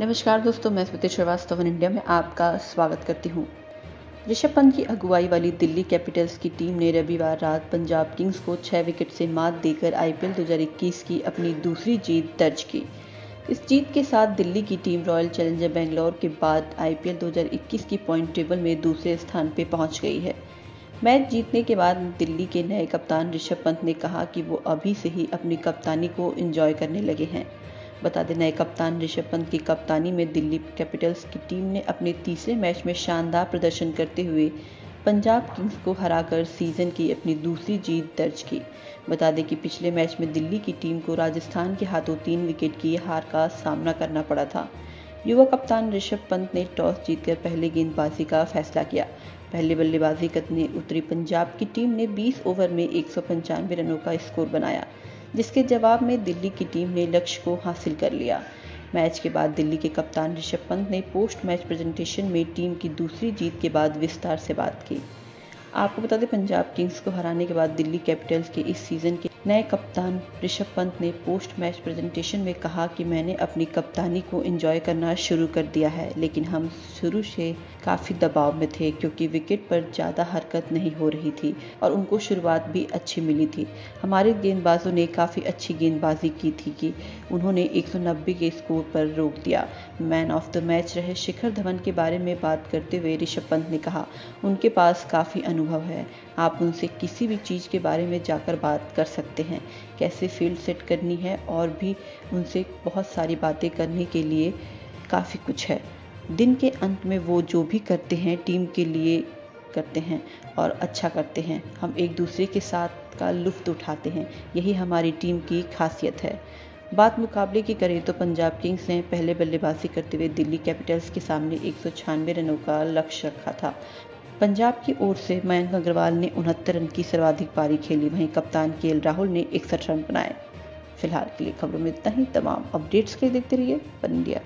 नमस्कार दोस्तों, मैं स्वित श्रीवास्तव इंडिया में आपका स्वागत करती हूँ। ऋषभ पंत की अगुवाई वाली दिल्ली कैपिटल्स की टीम ने रविवार रात पंजाब किंग्स को 6 विकेट से मात देकर IPL 2021 की अपनी दूसरी जीत दर्ज की। इस जीत के साथ दिल्ली की टीम रॉयल चैलेंजर बेंगलोर के बाद IPL 2021 की पॉइंट टेबल में दूसरे स्थान पर पहुंच गई है। मैच जीतने के बाद दिल्ली के नए कप्तान ऋषभ पंत ने कहा कि वो अभी से ही अपनी कप्तानी को एंजॉय करने लगे हैं। बता दें, नए कप्तान ऋषभ पंत की कप्तानी में दिल्ली कैपिटल्स की टीम ने अपने तीसरे मैच में शानदार प्रदर्शन करते हुए पंजाब किंग्स को हराकर सीजन की अपनी दूसरी जीत दर्ज की। बता दें कि पिछले मैच में दिल्ली की टीम को राजस्थान के हाथों 3 विकेट की हार का सामना करना पड़ा था। युवा कप्तान ऋषभ पंत ने टॉस जीतकर पहले गेंदबाजी का फैसला किया। पहले बल्लेबाजी करने उतरी पंजाब की टीम ने 20 ओवर में 195 रनों का स्कोर बनाया, जिसके जवाब में दिल्ली की टीम ने लक्ष्य को हासिल कर लिया। मैच के बाद दिल्ली के कप्तान ऋषभ पंत ने पोस्ट मैच प्रेजेंटेशन में टीम की दूसरी जीत के बाद विस्तार से बात की। आपको बता दें, पंजाब किंग्स को हराने के बाद दिल्ली कैपिटल्स के इस सीज़न के नए कप्तान ऋषभ पंत ने पोस्ट मैच प्रेजेंटेशन में कहा कि मैंने अपनी कप्तानी को एंजॉय करना शुरू कर दिया है, लेकिन हम शुरू से काफ़ी दबाव में थे क्योंकि विकेट पर ज़्यादा हरकत नहीं हो रही थी और उनको शुरुआत भी अच्छी मिली थी। हमारे गेंदबाजों ने काफ़ी अच्छी गेंदबाजी की थी कि उन्होंने 190 के स्कोर पर रोक दिया। मैन ऑफ द मैच रहे शिखर धवन के बारे में बात करते हुए ऋषभ पंत ने कहा, उनके पास काफ़ी अनुभव है, आप उनसे किसी भी चीज़ के बारे में जाकर बात कर सकते हैं, कैसे फील्ड सेट करनी है और भी उनसे बहुत सारी बातें करने के लिए काफ़ी कुछ है। दिन के अंत में वो जो भी करते हैं टीम के लिए करते हैं और अच्छा करते हैं। हम एक दूसरे के साथ का लुत्फ़ उठाते हैं, यही हमारी टीम की खासियत है। बात मुकाबले की करें तो पंजाब किंग्स ने पहले बल्लेबाजी करते हुए दिल्ली कैपिटल्स के सामने 196 रनों का लक्ष्य रखा था। पंजाब की ओर से मयंक अग्रवाल ने 69 रन की सर्वाधिक पारी खेली, वहीं कप्तान KL राहुल ने 61 रन बनाए। फिलहाल के लिए खबरों में इतना ही। तमाम अपडेट्स के लिए देखते रहिए वन इंडिया।